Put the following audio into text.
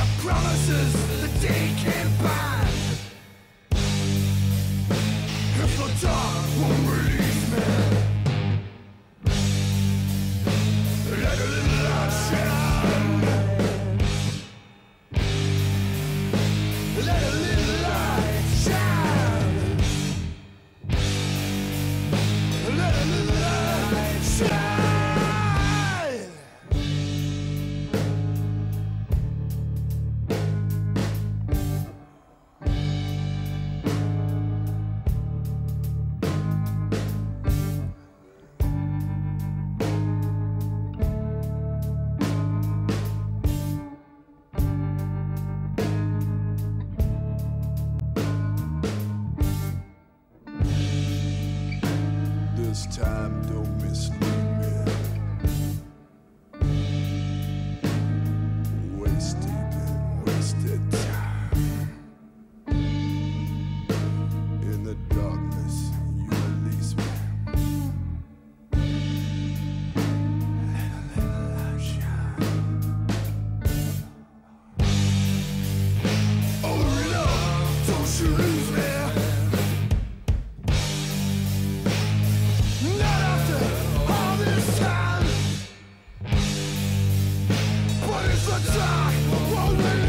your promises that they can't buy. If the dark won't release me, let a little light shine. Let a little light shine. Let a little light shine. This time don't mislead me. Wasted and wasted time. In the darkness you release me. Let a little light shine. Oh love, don't you lose me. It's the dark, won't